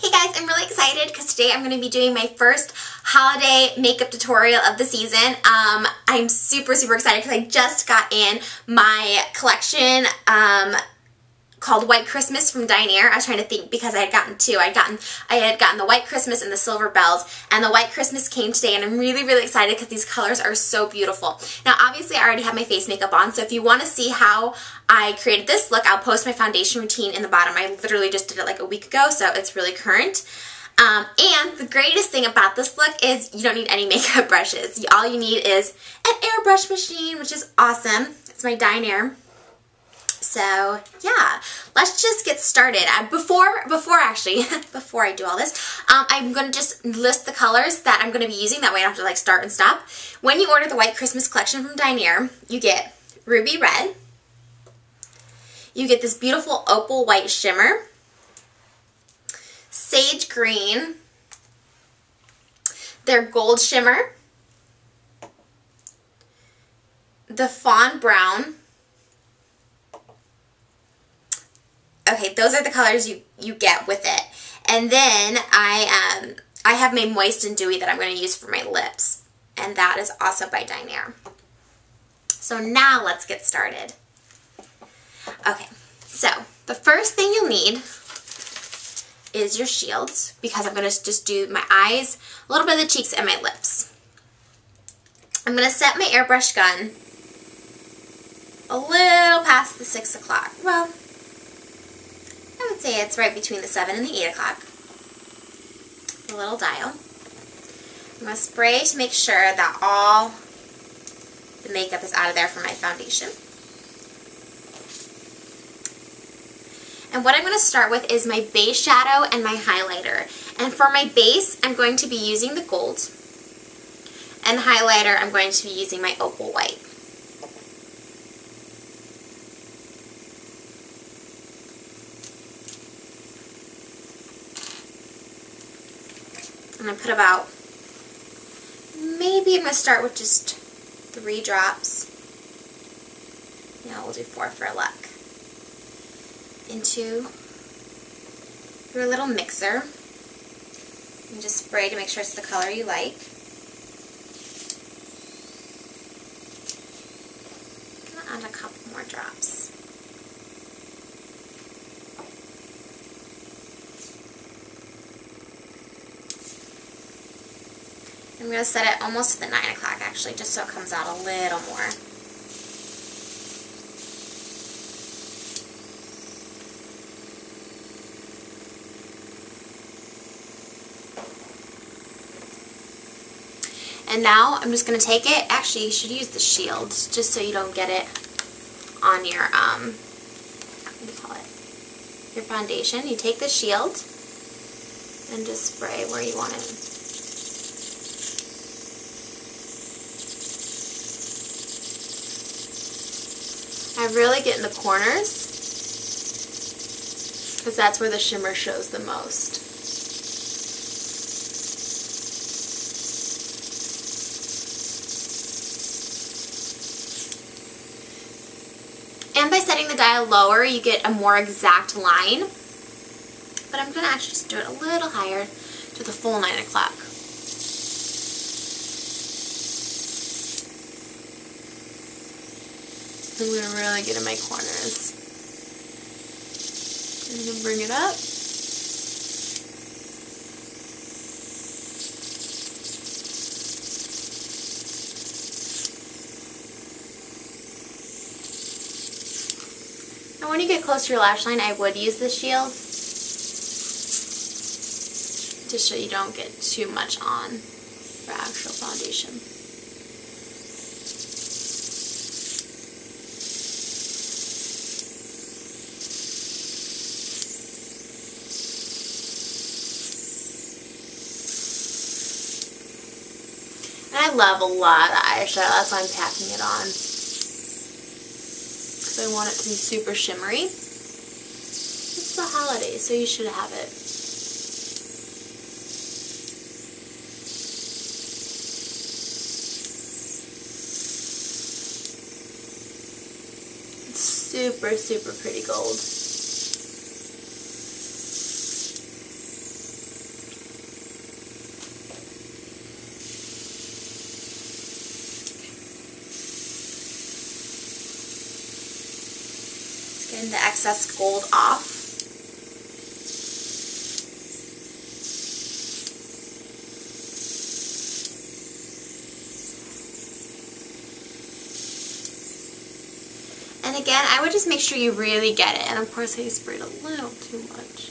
Hey guys, I'm really excited because today I'm going to be doing my first holiday makeup tutorial of the season. I'm super excited because I just got in my collection called White Christmas from Dinair. I was trying to think because I had gotten two. I had gotten the White Christmas and the Silver Bells, and the White Christmas came today, and I'm really excited because these colors are so beautiful. Now obviously I already have my face makeup on, so if you want to see how I created this look, I'll post my foundation routine in the bottom. I literally just did it like a week ago, so it's really current. And the greatest thing about this look is you don't need any makeup brushes. All you need is an airbrush machine, which is awesome. It's my Dinair. So yeah, let's just get started. Before I do all this, I'm going to just list the colors that I'm going to be using. That way I don't have to like start and stop. When you order the White Christmas collection from Dinair, you get ruby red. You get this beautiful opal white shimmer, sage green, their gold shimmer, the fawn brown. Okay, those are the colors you get with it. And then I have my Moist and Dewy that I'm going to use for my lips. And that is also by Dinair. So now let's get started. Okay, so the first thing you'll need is your shields, because I'm going to just do my eyes, a little bit of the cheeks, and my lips. I'm going to set my airbrush gun a little past the 6 o'clock. Well, I would say it's right between the 7 and the 8 o'clock. A little dial. I'm going to spray to make sure that all the makeup is out of there for my foundation. And what I'm going to start with is my base shadow and my highlighter. And for my base, I'm going to be using the gold. And highlighter, I'm going to be using my opal white. I'm going to put about, maybe I'm going to start with just 3 drops. Yeah, we'll do 4 for luck. Into your little mixer. And just spray to make sure it's the color you like. I'm going to add a couple more drops. I'm going to set it almost to the 9 o'clock actually, just so it comes out a little more. And now I'm just going to take it, actually you should use the shields, just so you don't get it on your, what do you call it, your foundation. You take the shield and just spray where you want it. I really get in the corners because that's where the shimmer shows the most. And by setting the dial lower, you get a more exact line. But I'm going to actually just do it a little higher to the full 9 o'clock. I'm going to really get in my corners. I'm going to bring it up. And when you get close to your lash line, I would use the shield. Just so you don't get too much on for actual foundation. I love a lot of eyeshadow, that's why I'm packing it on. Because I want it to be super shimmery. It's the holidays, so you should have it. It's super pretty gold. the excess gold off. And again, I would just make sure you really get it. And of course, I sprayed a little too much.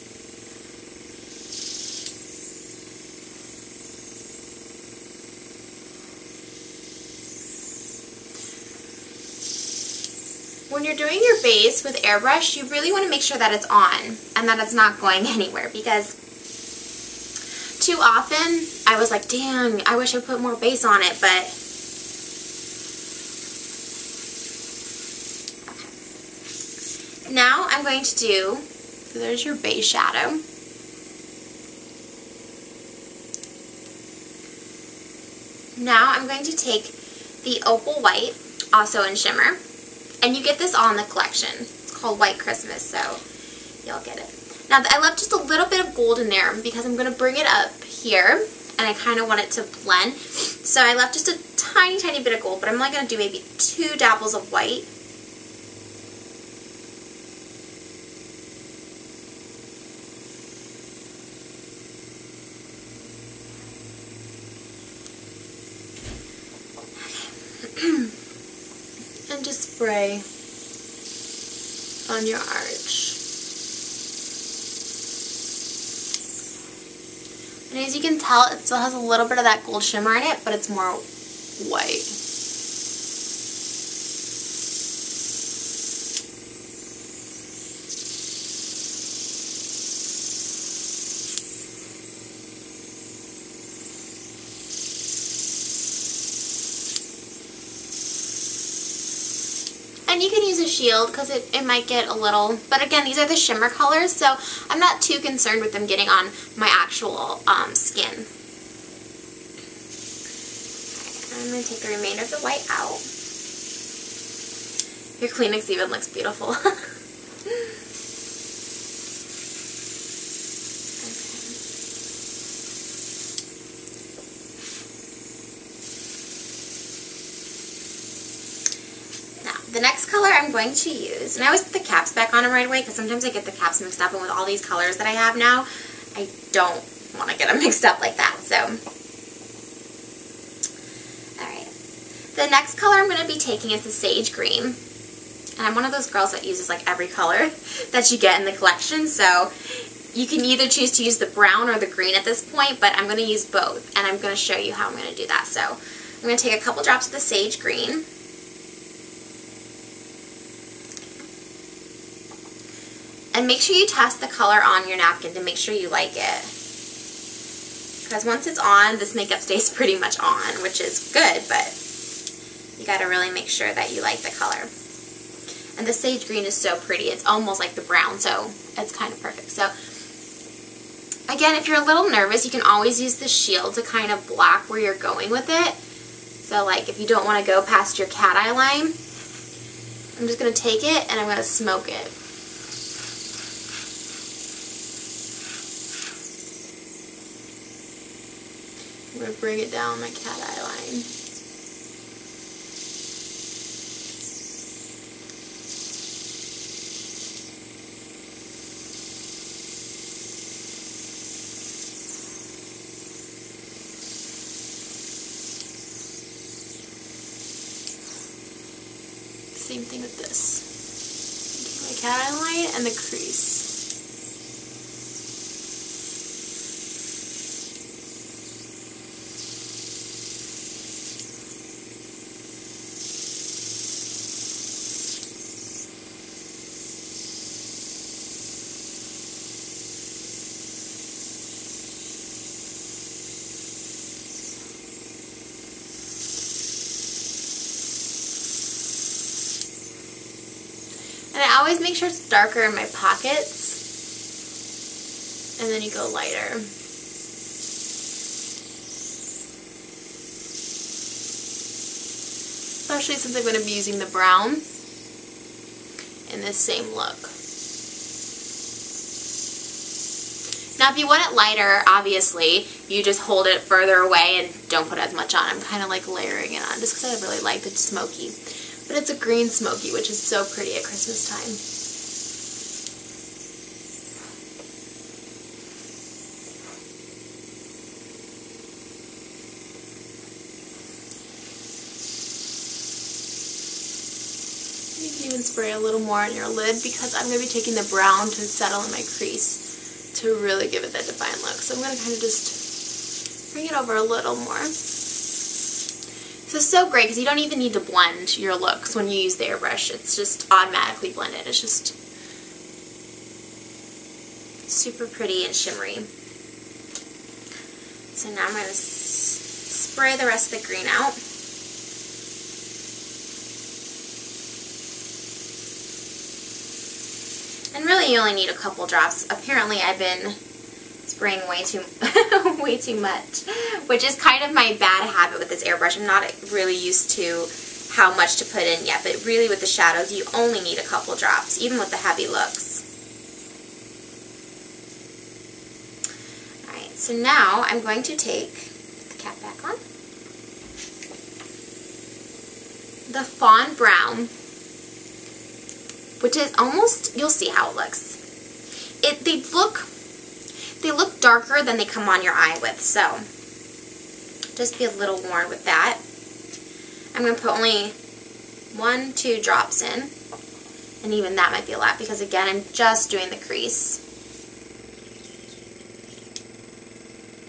When you're doing your base with airbrush, you really want to make sure that it's on and that it's not going anywhere, because too often I was like, dang, I wish I put more base on it, but okay. Now I'm going to do, so there's your base shadow. Now I'm going to take the Opal White, also in shimmer. And you get this all in the collection. It's called White Christmas, so you'll get it. Now, I left just a little bit of gold in there because I'm going to bring it up here, and I kind of want it to blend. So I left just a tiny, tiny bit of gold, but I'm only going to do maybe 2 dapples of white. Spray on your arch. And as you can tell, it still has a little bit of that gold shimmer in it, but it's more white. And you can use a shield because it might get a little, but again, these are the shimmer colors, so I'm not too concerned with them getting on my actual skin. I'm going to take the remainder of the white out. Your Kleenex even looks beautiful. The next color I'm going to use, and I always put the caps back on them right away because sometimes I get the caps mixed up, and with all these colors that I have now, I don't want to get them mixed up like that. So, alright. The next color I'm going to be taking is the sage green, and I'm one of those girls that uses like every color that you get in the collection, so you can either choose to use the brown or the green at this point, but I'm going to use both, and I'm going to show you how I'm going to do that. So, I'm going to take a couple drops of the sage green. And make sure you test the color on your napkin to make sure you like it. Because once it's on, this makeup stays pretty much on, which is good, but you got to really make sure that you like the color. And the sage green is so pretty. It's almost like the brown, so it's kind of perfect. So, again, if you're a little nervous, you can always use the shield to kind of block where you're going with it. So, like, if you don't want to go past your cat eye line, I'm just going to take it and I'm going to smoke it. I'm going to bring it down my cat eye line. Same thing with this. My cat eye line and the crease. Always make sure it's darker in my pockets, and then you go lighter. Especially since I'm going to be using the brown in this same look. Now if you want it lighter, obviously, you just hold it further away and don't put as much on. I'm kind of like layering it on just because I really like the smoky. But it's a green smoky, which is so pretty at Christmas time. even spray a little more on your lid because I'm going to be taking the brown to settle in my crease to really give it that defined look. So I'm going to kind of just bring it over a little more. This is so great because you don't even need to blend your looks when you use the airbrush. It's just automatically blended. It's just super pretty and shimmery. So now I'm going to spray the rest of the green out. And really you only need a couple drops. Apparently I've been spraying way too much, which is kind of my bad habit with this airbrush. I'm not really used to how much to put in yet, but really with the shadows you only need a couple drops, even with the heavy looks. Alright, so now I'm going to put the cap back on, the fawn brown, which is almost, you'll see how it looks. They look darker than they come on your eye with, so just be a little warned with that. I'm going to put only 1-2 drops in, and even that might be a lot because again I'm just doing the crease.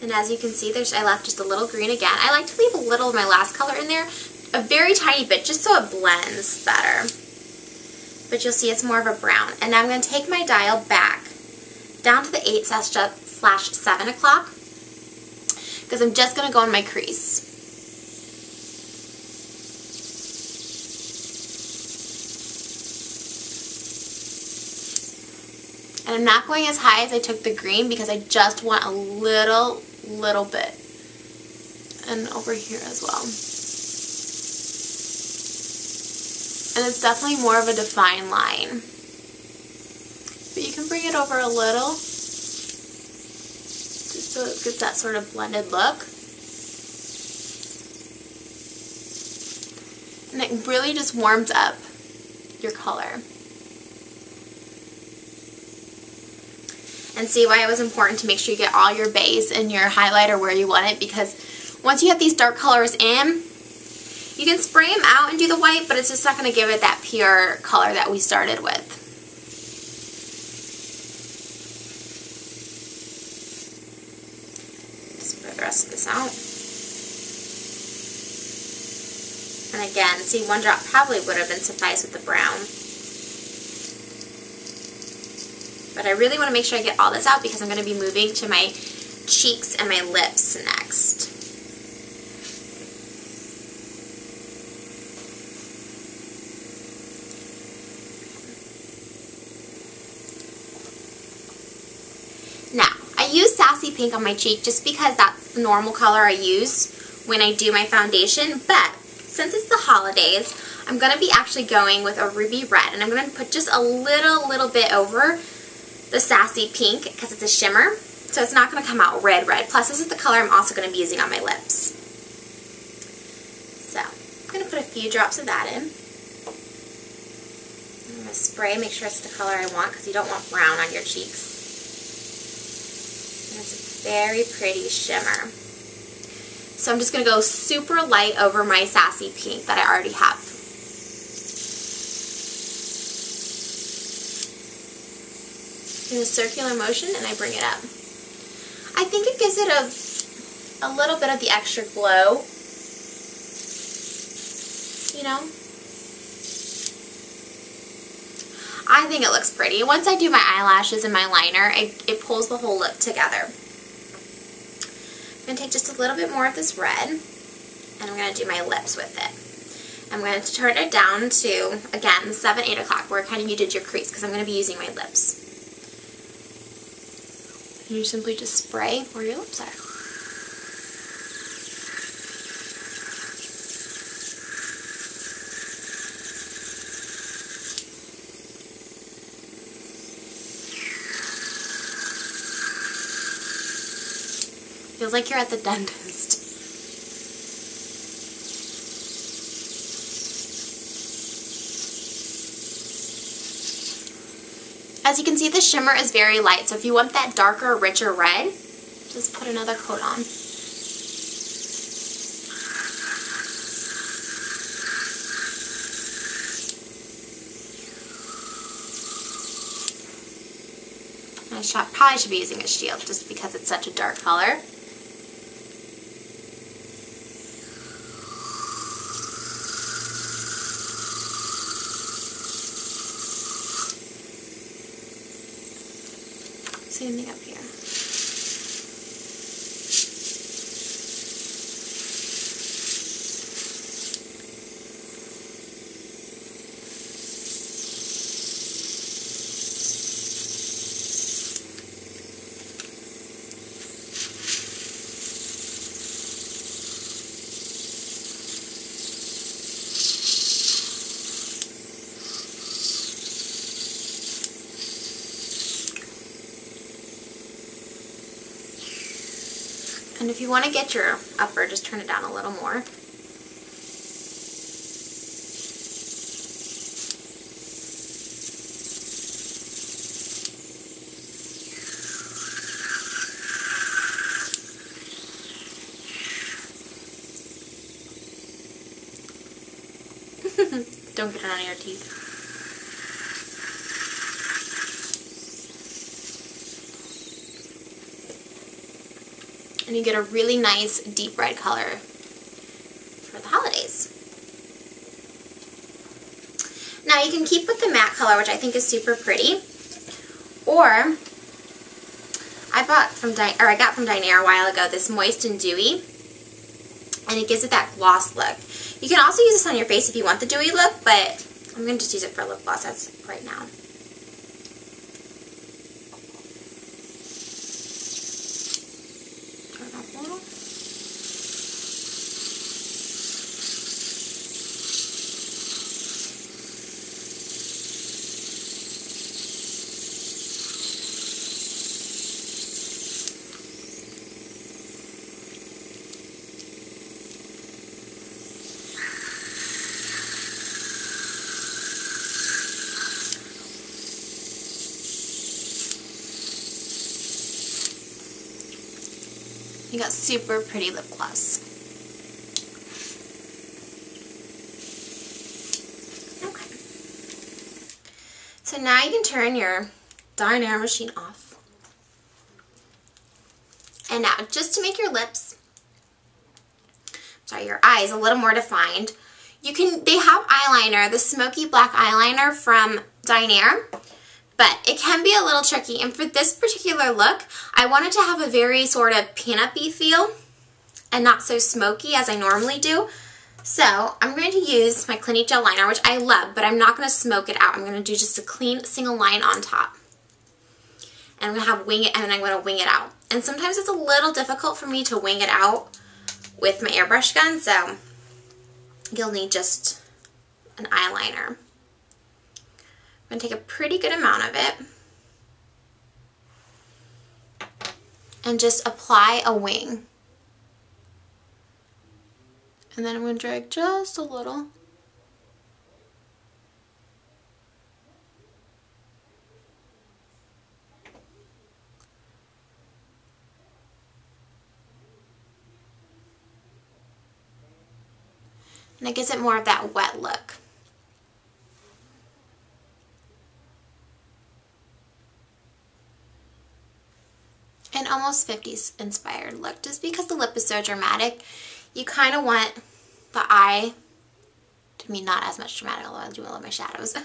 And as you can see, I left just a little green again. I like to leave a little of my last color in there, a very tiny bit, just so it blends better. But you'll see it's more of a brown. And now I'm going to take my dial back down to the 8/7 o'clock because I'm just going to go in my crease. And I'm not going as high as I took the green because I just want a little bit. And over here as well. And it's definitely more of a defined line. But you can bring it over a little, just so it gets that sort of blended look. And it really just warms up your color. And see why it was important to make sure you get all your base and your highlighter where you want it, because once you have these dark colors in, you can spray them out and do the white, but it's just not going to give it that pure color that we started with. Spray the rest of this out. And again, see, 1 drop probably would have been sufficed with the brown. But I really want to make sure I get all this out because I'm going to be moving to my cheeks and my lips next. Pink on my cheek just because that's the normal color I use when I do my foundation, but since it's the holidays I'm going to be actually going with a ruby red, and I'm going to put just a little bit over the sassy pink because it's a shimmer, so it's not going to come out red. Plus this is the color I'm also going to be using on my lips, so I'm going to put a few drops of that in. I'm going to spray, make sure it's the color I want because you don't want brown on your cheeks. It's a very pretty shimmer. So I'm just going to go super light over my sassy pink that I already have. Do a circular motion and I bring it up. I think it gives it a little bit of the extra glow. You know? I think it looks pretty. Once I do my eyelashes and my liner, it pulls the whole lip together. I'm going to take just a little bit more of this red, and I'm going to do my lips with it. I'm going to turn it down to, again, 7, 8 o'clock, where kind of you did your crease, because I'm going to be using my lips. You simply just spray where your lips are. Feels like you're at the dentist. As you can see, the shimmer is very light, so if you want that darker, richer red, just put another coat on. I probably should be using a shield just because it's such a dark color. Same thing up here. And if you want to get your upper, just turn it down a little more. Don't get it on your teeth. And you get a really nice deep red color for the holidays. Now you can keep with the matte color, which I think is super pretty, or I got from Dinair a while ago this Moist and Dewy, and it gives it that gloss look. You can also use this on your face if you want the dewy look, but I'm going to just use it for lip gloss as right now. You got super pretty lip gloss. Okay. So now you can turn your Dinair machine off. And now, just to make your lips, sorry, your eyes a little more defined, you can, they have eyeliner, the smoky black eyeliner from Dinair. But it can be a little tricky, and for this particular look, I wanted to have a very sort of pin-up-y feel and not so smoky as I normally do. So I'm going to use my Clinique gel liner, which I love, but I'm not going to smoke it out. I'm going to do just a clean single line on top. And I'm going to have wing it, and then I'm going to wing it out. And sometimes it's a little difficult for me to wing it out with my airbrush gun, so you'll need just an eyeliner. I'm going to take a pretty good amount of it and just apply a wing. And then I'm going to drag just a little. And it gives it more of that wet look. An almost 50s inspired look. Just because the lip is so dramatic, you kind of want the eye to be not as much dramatic, although I do love my shadows.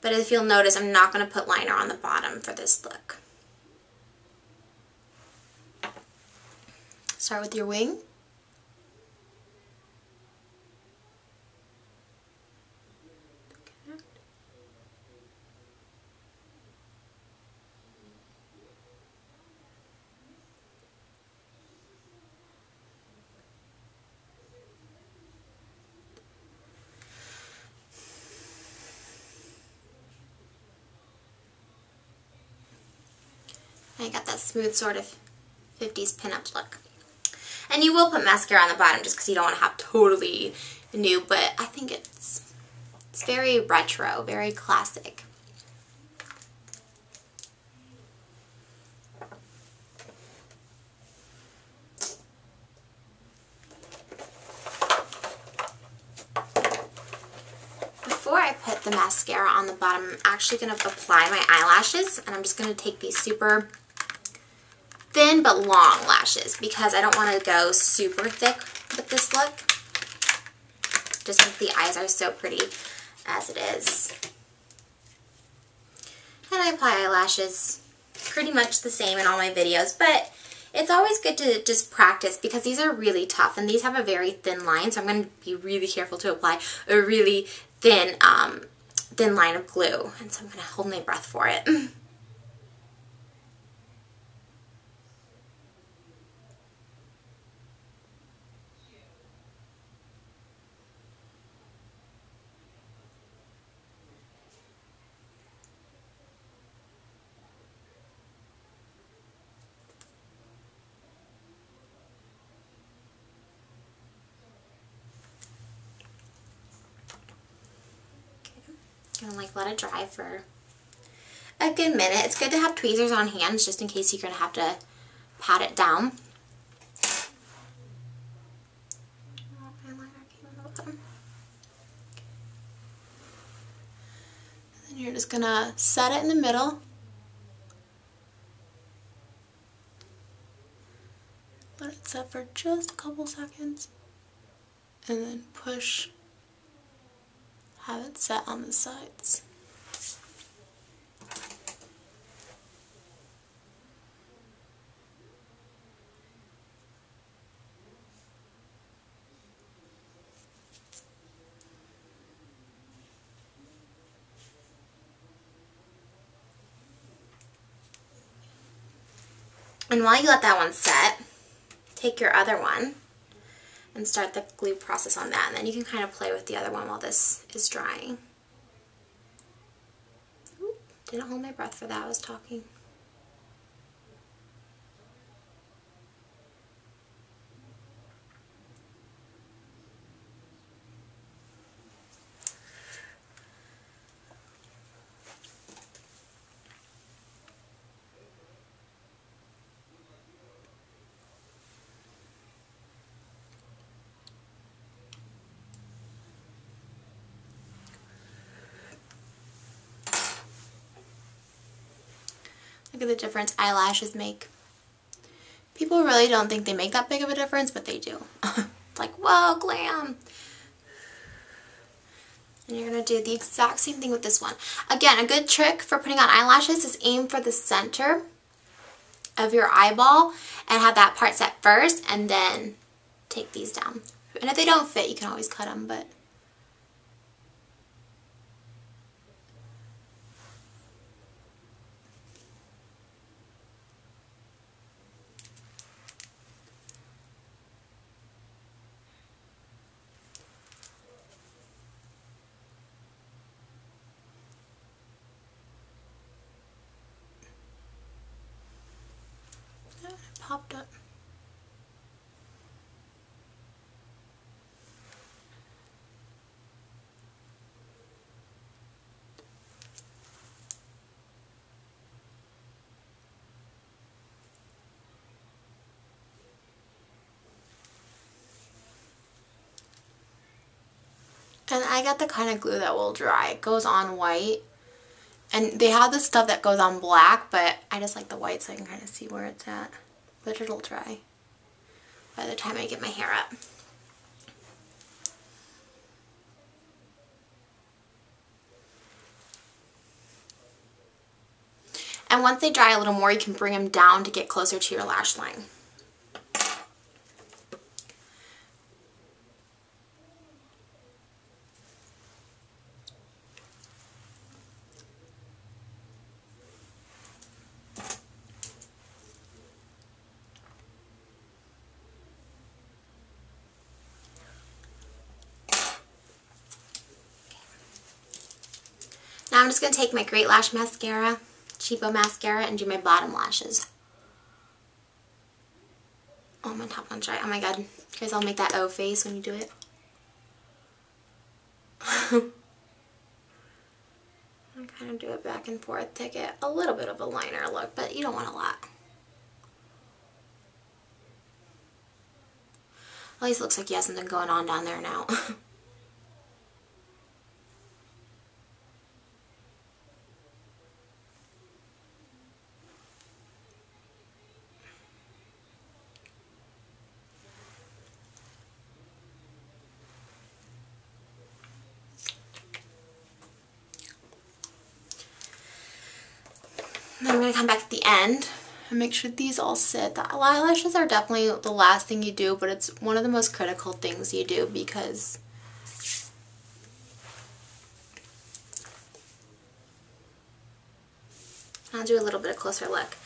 But if you'll notice, I'm not going to put liner on the bottom for this look. Start with your wing. I got that smooth sort of 50s pinup look. And you will put mascara on the bottom just because you don't want to have totally new, but I think it's very retro, very classic. Before I put the mascara on the bottom. I'm actually going to apply my eyelashes, and I'm just going to take these super thin but long lashes because I don't want to go super thick with this look, just because the eyes are so pretty as it is. And I apply eyelashes pretty much the same in all my videos, but it's always good to just practice because these are really tough and these have a very thin line, so I'm going to be really careful to apply a really thin, thin line of glue. And so I'm going to hold my breath for it. Let it dry for a good minute. It's good to have tweezers on hand just in case you're going to have to pat it down. And then you're just going to set it in the middle. Let it set for just a couple seconds and then push. Have it set on the sides. And while you let that one set, take your other one and start the glue process on that, and then you can kind of play with the other one while this is drying. Oop, didn't hold my breath for that, I was talking. Look at the difference eyelashes make. People really don't think they make that big of a difference, but they do. It's like, whoa, glam! And you're going to do the exact same thing with this one. Again, a good trick for putting on eyelashes is aim for the center of your eyeball and have that part set first, and then take these down. And if they don't fit, you can always cut them, but popped up. And I got the kind of glue that will dry. It goes on white. And they have the stuff that goes on black, but I just like the white so I can kind of see where it's at. But it'll dry by the time I get my hair up. And once they dry a little more, you can bring them down to get closer to your lash line. Now I'm just going to take my Great Lash mascara, cheapo mascara, and do my bottom lashes. Oh, my top one's dry. Oh my god. You guys all make that O face when you do it. I kind of do it back and forth to get a little bit of a liner look, but you don't want a lot. At least it looks like you have something going on down there now. Then I'm going to come back at the end and make sure these all sit. The eyelashes are definitely the last thing you do, but it's one of the most critical things you do because I'll do a little bit of closer look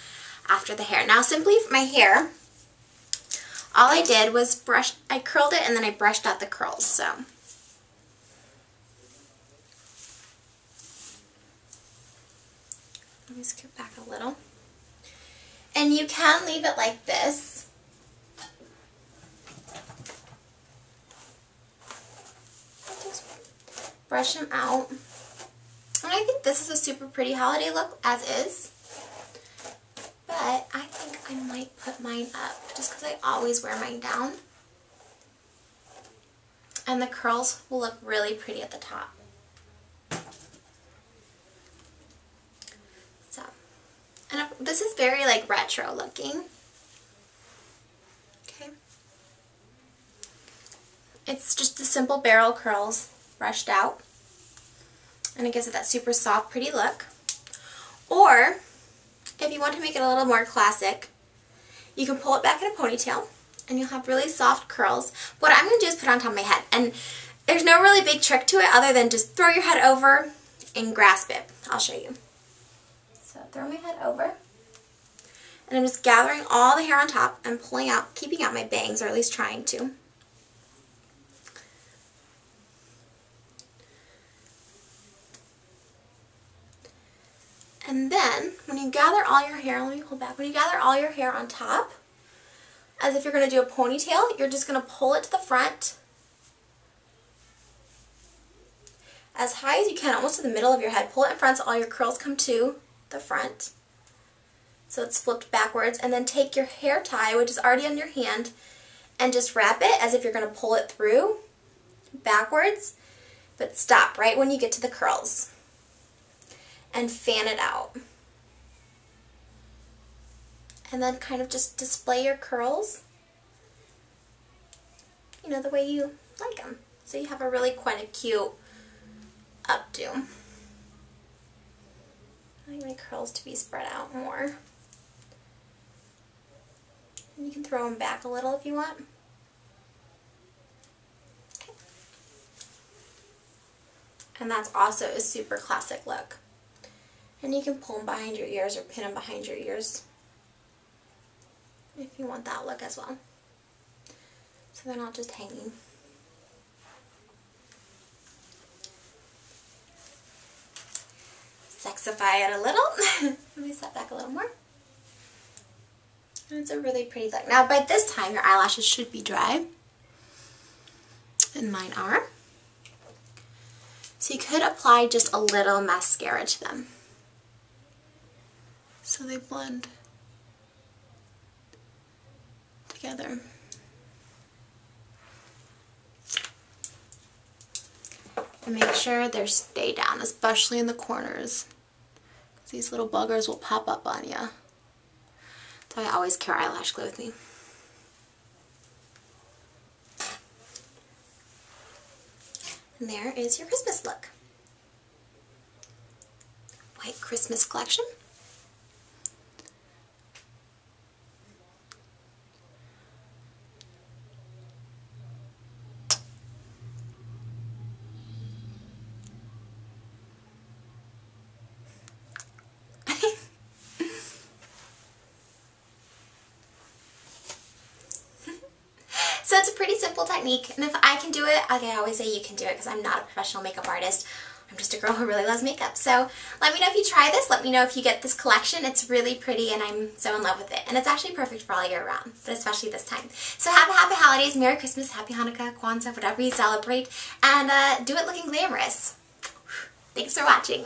after the hair. Now simply for my hair, all I did was I curled it and then I brushed out the curls. So let me scoot back a little. And you can leave it like this. Just brush them out. And I think this is a super pretty holiday look, as is. But I think I might put mine up, just because I always wear mine down. And the curls will look really pretty at the top. So, and this is very, like, retro looking. Okay. It's just the simple barrel curls brushed out. And it gives it that super soft, pretty look. Or, if you want to make it a little more classic, you can pull it back in a ponytail, and you'll have really soft curls. What I'm going to do is put it on top of my head. And there's no really big trick to it other than just throw your head over and grasp it. I'll show you. So throw my head over. And I'm just gathering all the hair on top and pulling out, keeping out my bangs, or at least trying to. And then, when you gather all your hair, let me pull back, when you gather all your hair on top, as if you're going to do a ponytail, you're just going to pull it to the front as high as you can, almost to the middle of your head. Pull it in front so all your curls come to the front. So it's flipped backwards. And then take your hair tie, which is already on your hand, and just wrap it as if you're going to pull it through backwards. But stop right when you get to the curls. And fan it out. And then kind of just display your curls, you know, the way you like them. So you have a really quite a cute updo. I like my curls to be spread out more. And you can throw them back a little if you want. Okay. And that's also a super classic look. And you can pull them behind your ears or pin them behind your ears if you want that look as well. So they're not just hanging. Sexify it a little. Let me set back a little more. And it's a really pretty look. Now by this time your eyelashes should be dry. And mine are. So you could apply just a little mascara to them, so they blend together. And make sure they stay down, especially in the corners, because these little buggers will pop up on you. So I always carry eyelash glue with me. And there is your Christmas look. White Christmas collection. So it's a pretty simple technique, and if I can do it, like I always say, you can do it, because I'm not a professional makeup artist. I'm just a girl who really loves makeup. So let me know if you try this. Let me know if you get this collection. It's really pretty, and I'm so in love with it. And it's actually perfect for all year round, but especially this time. So have a happy holidays, Merry Christmas, Happy Hanukkah, Kwanzaa, whatever you celebrate, and do it looking glamorous. Thanks for watching.